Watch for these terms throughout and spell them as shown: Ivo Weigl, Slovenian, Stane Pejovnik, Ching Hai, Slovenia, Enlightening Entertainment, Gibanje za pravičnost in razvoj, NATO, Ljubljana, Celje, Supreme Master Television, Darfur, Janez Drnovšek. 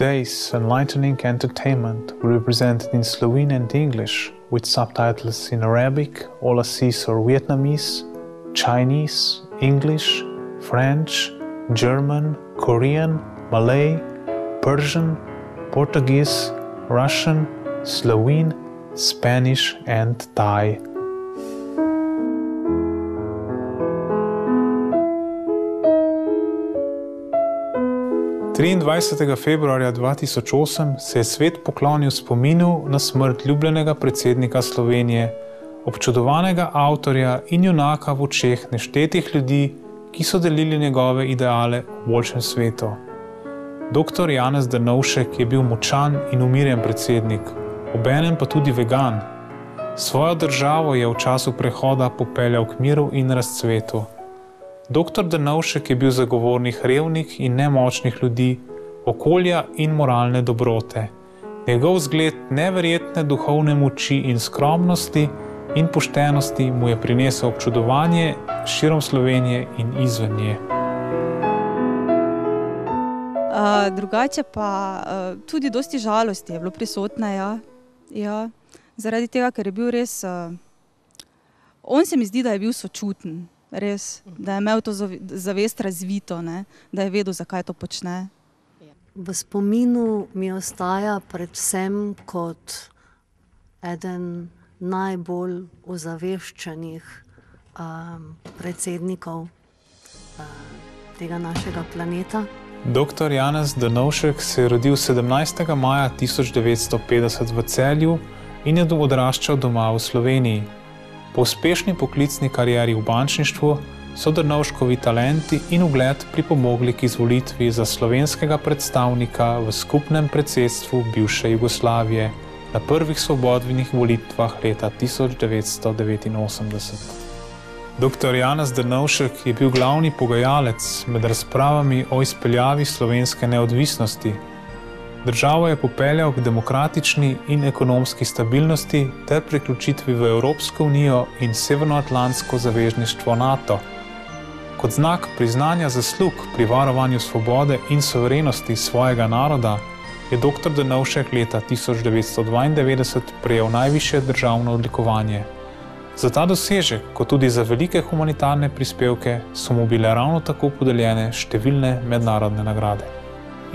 today's enlightening entertainment will be presented in Slovene and English, with subtitles in Arabic, Olasis or Vietnamese, Chinese, English, French, German, Korean, Malay, Persian, Portuguese, Russian, Slovene, Spanish and Thai. Dne 23. februarja 2008 se je svet poklonil spominu na smrt ljubljenega predsednika Slovenije, občudovanega avtorja in junaka v očeh neštetih ljudi, ki so delili njegove ideale v boljšem svetu. Dr. Janez Drnovšek je bil močan in umirjen predsednik, obenem pa tudi vegan. Svojo državo je v času prehoda popeljal k miru in razcvetu. Dr. Drnovšek je bil zagovornik revnih in nemočnih ljudi, okolja in moralne dobrote. Njegov zgled neverjetne duhovne moči in skromnosti in poštenosti mu je prinesel občudovanje širom Slovenije in izven nje. Drugače pa tudi dosti žalosti je bilo prisotna, ja. Zaradi tega, ker je bil res, on se mi zdi, da je bil sočuten. Res, da je imel to zavest razvito, da je vedel, zakaj to počne. V spominu mi ostaja predvsem kot eden najbolj ozaveščenih predsednikov tega našega planeta. Dr. Janez Drnovšek se je rodil 17. maja 1950 v Celju in je odraščal doma v Sloveniji. Po uspešni poklicni karieri v bančništvu so Drnovškovi talenti in ugled pripomogli k izvolitvi za slovenskega predstavnika v skupnem predsedstvu bivše Jugoslavije na prvih svobodnih volitvah leta 1989. Dr. Janez Drnovšek je bil glavni pogajalec med razpravami o izpeljavi slovenske neodvisnosti. Državo je popeljal k demokratični in ekonomski stabilnosti ter priključitvi v Evropsko unijo in severnoatlantsko zavezništvo NATO. Kot znak priznanja zaslug pri varovanju svobode in suverenosti svojega naroda je dr. Drnovšek leta 1992 prejel najvišje državno odlikovanje. Za ta dosežek, kot tudi za velike humanitarne prispevke, so mu bile ravno tako podeljene številne mednarodne nagrade.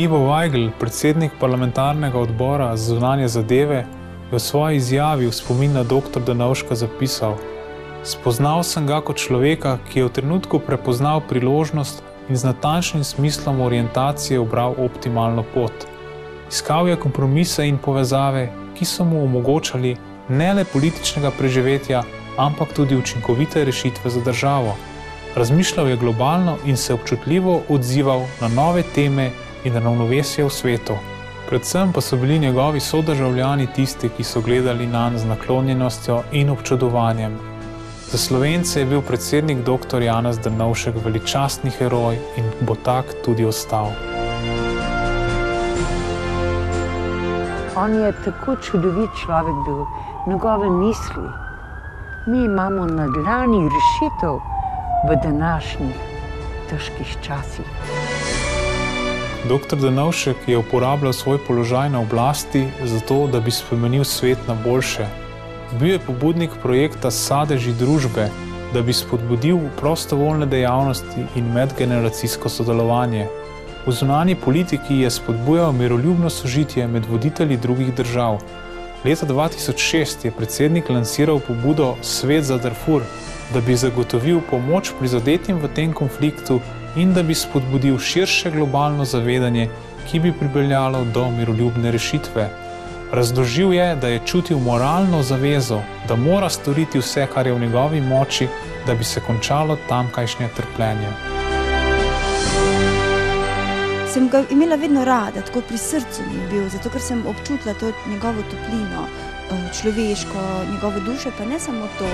Ivo Weigl, predsednik parlamentarnega odbora za zunanje zadeve, je v svoji izjavi v spomin na dr. Drnovška zapisal: "Spoznal sem ga kot človeka, ki je v trenutku prepoznal priložnost in z natančnim smislom orientacije ubral optimalno pot. Iskal je kompromise in povezave, ki so mu omogočali ne le političnega preživetja, ampak tudi učinkovite rešitve za državo. Razmišljal je globalno in se občutljivo odzival na nove teme in ravnovesje v svetu. Predvsem pa so bili njegovi sodržavljani tisti, ki so gledali nanj z naklonjenostjo in občudovanjem. Za Slovence je bil predsednik dr. Janez Drnovšek veličastni heroj in bo tak tudi ostal." On je tako čudovit človek bil, njegove misli. Mi imamo na dlani rešitev v današnjih težkih časih. Dr. Drnovšek je uporabljal svoj položaj na oblasti zato, da bi spremenil svet na boljše. Bil je pobudnik projekta Sadeži družbe, da bi spodbudil prostovoljne dejavnosti in medgeneracijsko sodelovanje. V zunanji politiki je spodbujal miroljubno sožitje med voditelji drugih držav. Leta 2006 je predsednik lansiral pobudo Svet za Darfur, da bi zagotovil pomoč prizadetim v tem konfliktu in da bi spodbudil širše globalno zavedanje, ki bi pripeljalo do miroljubne rešitve. Razložil je, da je čutil moralno zavezo, da mora storiti vse, kar je v njegovi moči, da bi se končalo tamkajšnje trpljenje. Sem ga imela vedno rada, tako pri srcu mi je bil, zato ker sem občutila to njegovo toplino, človeško, njegovo dušo, pa ne samo to.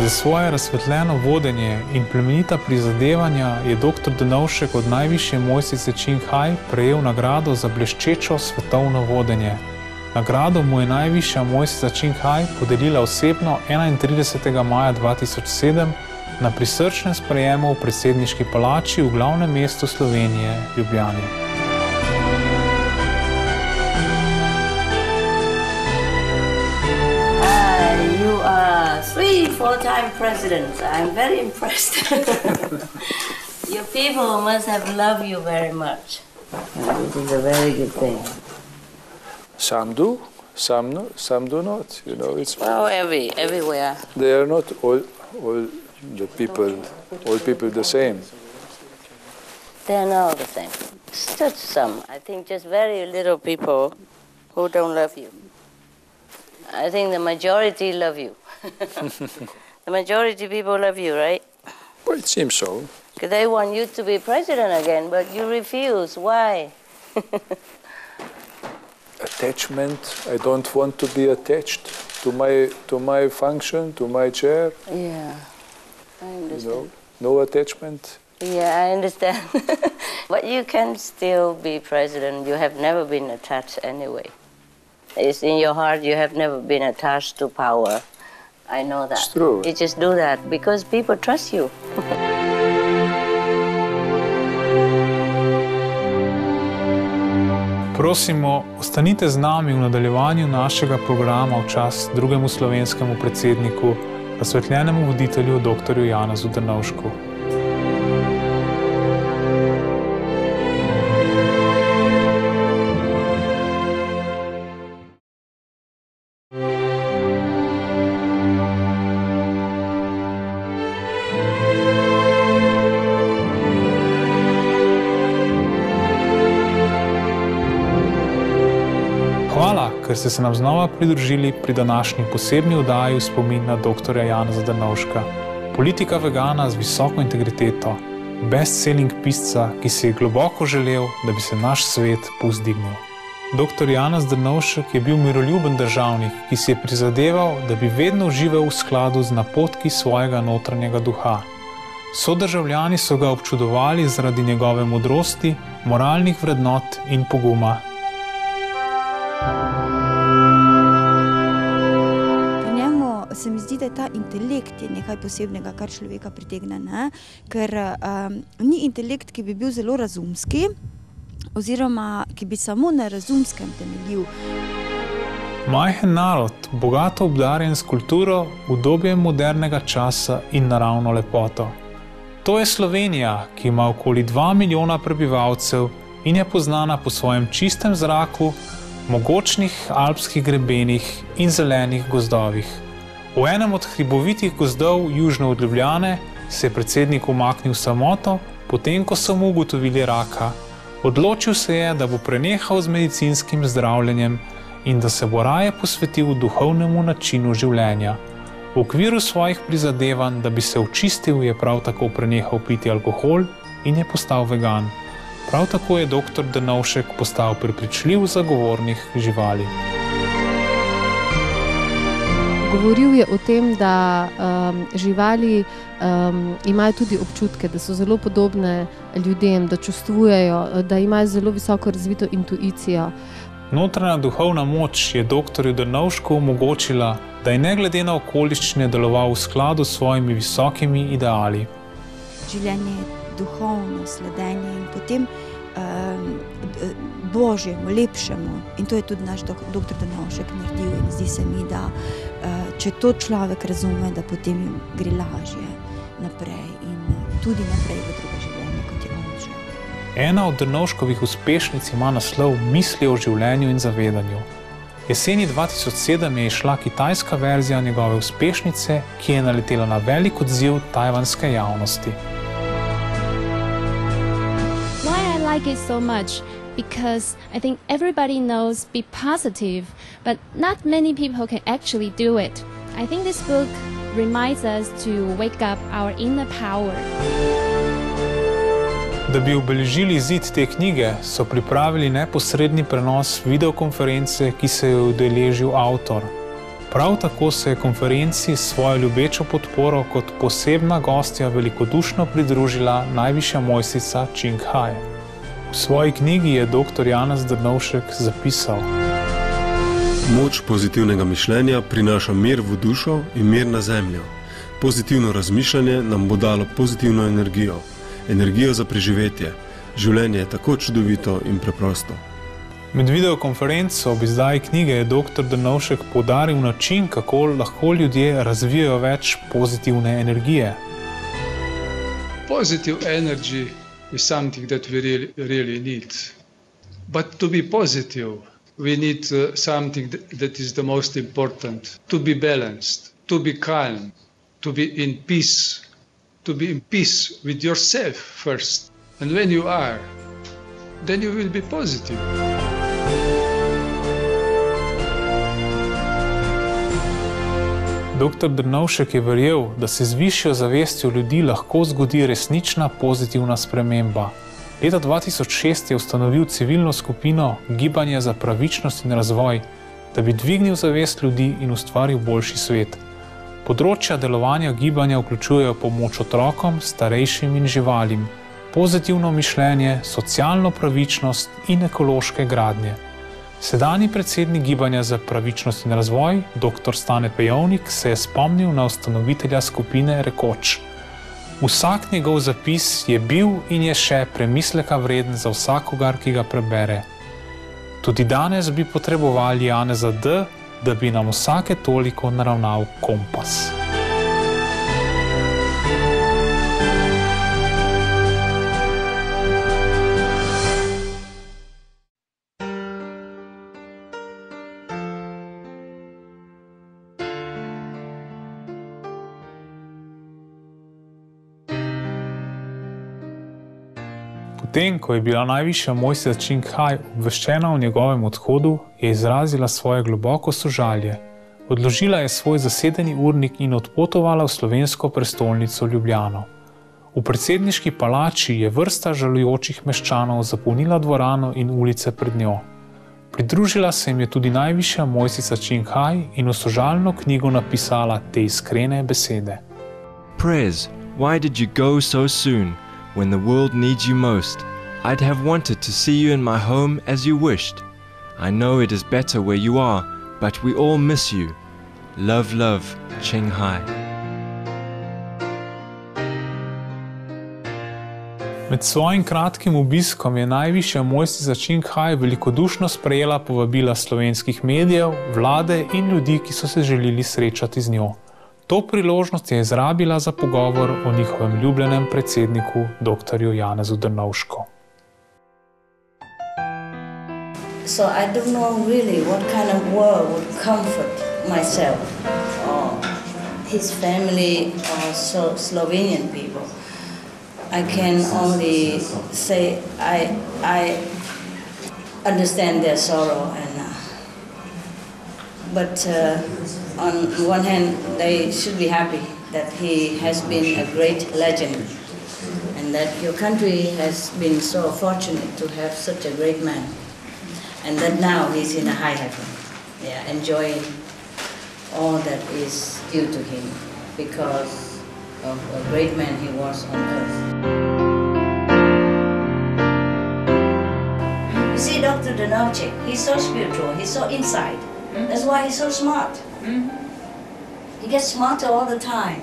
Za svoje razsvetljeno vodenje in plemenita prizadevanja je dr. Drnovšek od najvišje mojstrice Ching Hai prejel nagrado za bleščečo svetovno vodenje. Nagrado mu je najvišja mojstrica Ching Hai podelila osebno 31. maja 2007 na prisrčnem sprejemu v predsedniški palači v glavnem mestu Slovenije, Ljubljani. four-time president. I'm very impressed. Your people must have loved you very much. And it is a very good thing. Some do, some do not. You know, it's everywhere. They are not all the people, the same. They are not all the same. Such some. I think just very little people who don't love you. I think the majority love you. The majority people love you, right? Well, it seems so. Because they want you to be president again, but you refuse. Why? Attachment. I don't want to be attached to my function, to my chair. Yeah, I understand. You know, no attachment. Yeah, I understand. But you can still be president. You have never been attached anyway. It's in your heart, you have never been attached to power. I know that. It's true. You just do that because people trust you. Prosimo, ostanite z nami v nadaljevanju našega programa v čast drugemu slovenskemu predsedniku, razsvetljenemu voditelju dr. Janezu Drnovšku. Ker ste se nam znova pridružili pri današnji posebni oddaji v spomin na dr. Janeza Drnovška, politika vegana z visoko integriteto, bestselling pisca, ki si je globoko želel, da bi se naš svet povzdignil. Dr. Janez Drnovšek je bil miroljuben državnik, ki si je prizadeval, da bi vedno užival v skladu z napotki svojega notranjega duha. Sodržavljani so ga občudovali zaradi njegove modrosti, moralnih vrednot in poguma. Se mi zdi, da je ta intelekt nekaj posebnega, kar človeka pritegne, ker ni intelekt, ki bi bil zelo razumski oziroma ki bi samo na razumskem temeljil. Majhen narod, bogato obdarjen s kulturo, udobjem modernega časa in naravno lepoto. To je Slovenija, ki ima okoli 2 milijona prebivalcev in je poznana po svojem čistem zraku, mogočnih alpskih grebenih in zelenih gozdovih. V enem od hribovitih gozdov južno od Ljubljane se je predsednik umaknil v samoto, potem ko so mu ugotovili raka. Odločil se je, da bo prenehal z medicinskim zdravljenjem in da se bo raje posvetil duhovnemu načinu življenja. V okviru svojih prizadevanj, da bi se očistil, je prav tako prenehal piti alkohol in je postal vegan. Prav tako je dr. Drnovšek postal prepričljiv zagovornik živali. Govoril je o tem, da živali imajo tudi občutke, da so zelo podobne ljudem, da čustvujejo, da imajo zelo visoko razvito intuicijo. Notranja duhovna moč je dr. Drnovšku omogočila, da je ne glede na okoliščine deloval v skladu s svojimi visokimi ideali. Življenje je duhovno, sledenje in potem Božjemu, lepšemu. In to je tudi naš dr. Drnovšek naredil in zdi se mi, da če to človek razume, da potem gre lažje naprej in tudi naprej v drugo življenje, kot je on želel. Ena od Drnovškovih uspešnic ima naslov Misli o življenju in zavedanju. Jeseni 2007 je išla kitajska verzija njegove uspešnice, ki je naletela na velik odziv tajvanske javnosti. I like it so much because I think everybody knows be positive, but not many people can actually do it. I think this book reminds us to wake up our inner power. Da bi obeležili izid te knjige, so pripravili neposredni prenos videokonference, ki se je udeležil avtor. Prav tako se je konferenci s svojo ljubečo podporo kot posebna gostja velikodušno pridružila najvišja mojstrica Ching Hai. V svoji knjigi je dr. Janez Drnovšek zapisal: Moč pozitivnega mišljenja prinaša mir v dušo in mir na zemljo. Pozitivno razmišljanje nam bo dalo pozitivno energijo, energijo za preživetje. Življenje je tako čudovito in preprosto. Med videokonferenco ob izdaji knjige je dr. Drnovšek poudaril način, kako lahko ljudje razvijajo več pozitivne energije. Positive energy is something that we really need. But to be positive, we need something that is the most important. To be balanced, to be calm, to be in peace. To be in peace with yourself first. And when you are, then you will be positive. Dr. Drnovšek je verjel, da se z višjo zavestjo ljudi lahko zgodi resnična pozitivna sprememba. Leta 2006 je ustanovil civilno skupino Gibanje za pravičnost in razvoj, da bi dvignil zavest ljudi in ustvaril boljši svet. Področja delovanja gibanja vključujejo pomoč otrokom, starejšim in živalim, pozitivno mišljenje, socialno pravičnost in ekološke gradnje. Sedanji predsednik Gibanja za pravičnost in razvoj, dr. Stane Pejovnik, se je spomnil na ustanovitelja skupine rekoč: "Vsak njegov zapis je bil in je še premisleka vreden za vsakogar, ki ga prebere. Tudi danes bi potrebovali Janeza D., da bi nam vsake toliko naravnal kompas." Potem, ko je bila najvišja mojstrica Ching Hai obveščena o njegovem odhodu, je izrazila svoje globoko sožalje. Odložila je svoj zasedeni urnik in odpotovala v slovensko prestolnico Ljubljano. V predsedniški palači je vrsta žalujočih meščanov zapolnila dvorano in ulice pred njo. Pridružila se jim je tudi najvišja mojstrica Ching Hai in v sožalno knjigo napisala te iskrene besede: "Prez, why did you go so soon? When the world needs you most, I'd have wanted to see you in my home as you wished. I know it is better where you are, but we all miss you. Love, love, Ching Hai." Med svojim kratkim obiskom je najvišja mojstrica Ching Hai velikodušno sprejela povabila slovenskih medijev, vlade in ljudi, ki so se želeli srečati z njo. To priložnost je izrabila za pogovor o njihovem ljubljenem predsedniku, dr. Janezu Drnovšku. So I don't know really what kind of word would comfort myself or his family or Slovenian people. I can only say I understand their sorrow and but on one hand, they should be happy that he has been a great legend and that your country has been so fortunate to have such a great man, and that now he's in a high heaven, enjoying all that is due to him because of a great man he was on earth. You see, Dr. Drnovšek, he's so spiritual, he's so inside. That's why he's so smart. He gets smarter all the time.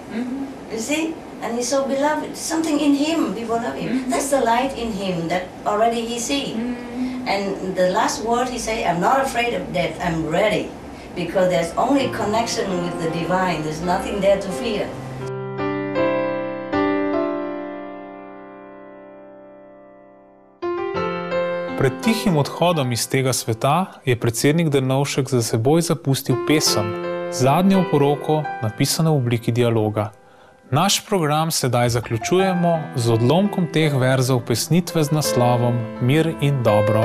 You see? And he's so beloved. Something in him, people love him. That's the light in him that already he sees. And the last word he said, "I'm not afraid of death, I'm ready." Because there's only connection with the divine, there's nothing there to fear. Pred tihim odhodom iz tega sveta je predsednik Drnovšek za seboj zapustil pesem, zadnjo poroko, napisano v obliki dialoga. Naš program sedaj zaključujemo z odlomkom teh verzov pesnitve z naslovom Mir in dobro.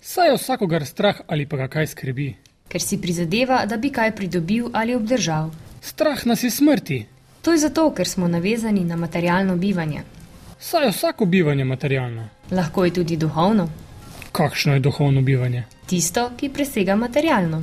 Saj je vsakogar strah ali pa ga kaj skrbi. Ker si prizadeva, da bi kaj pridobil ali obdržal. Strah nas je smrti. To je zato, ker smo navezani na materialno bivanje. Saj je vsako bivanje materialno. Lahko je tudi duhovno. Kakšno je duhovno bivanje? Tisto, ki presega materialno.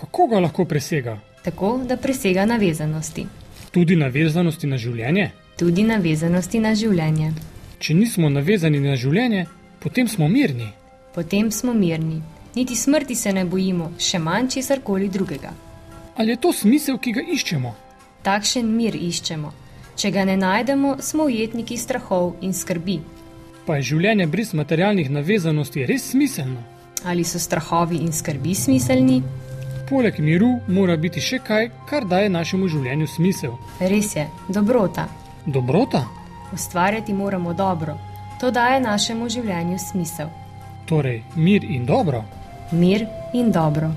Kako ga lahko presega? Tako, da presega navezanosti. Tudi navezanosti na življenje? Tudi navezanosti na življenje. Če nismo navezani na življenje, potem smo mirni. Potem smo mirni. Niti smrti se ne bojimo, še manj česarkoli drugega. Ali je to smisel, ki ga iščemo? Takšen mir iščemo. Če ga ne najdemo, smo ujetniki strahov in skrbi. Pa je življenje brez materialnih navezanosti res smiselno? Ali so strahovi in skrbi smiselni? Poleg miru mora biti še kaj, kar daje našemu življenju smisel. Res je, dobrota. Dobrota? Ustvarjati moramo dobro. To daje našemu življenju smisel. Torej, mir in dobro? Mir in dobro.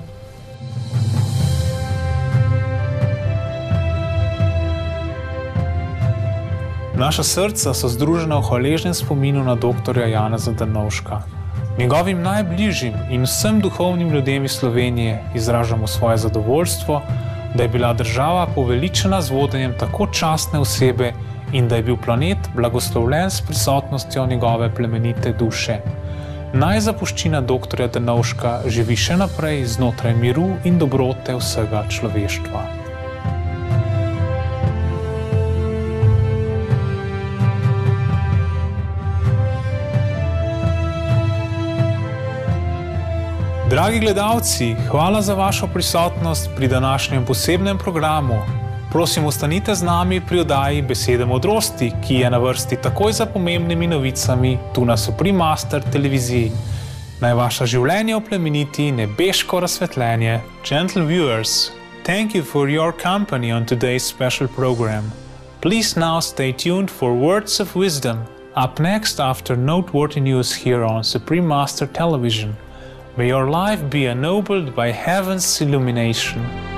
Naša srca so združena v hvaležnem spominu na doktorja Janeza Drnovška. Njegovim najbližjim in vsem duhovnim ljudem iz Slovenije izražamo svoje zadovoljstvo, da je bila država poveličena z vodenjem tako častne osebe in da je bil planet blagoslovljen s prisotnostjo njegove plemenite duše. Naj zapuščina doktorja Drnovška živi še naprej znotraj miru in dobrote vsega človeštva. Dragi gledalci, hvala za vašo prisotnost pri današnjem posebnem programu. Prosim, ostanite z nami pri oddaji Besede modrosti, ki je na vrsti takoj za pomembnimi novicami tu na Supreme Master televiziji. Naj vaša življenje oplemeniti nebeško razsvetljenje. Gentle viewers, thank you for your company on today's special program. Please now stay tuned for words of wisdom up next after noteworthy news here on Supreme Master Television. May your life be ennobled by heaven's illumination.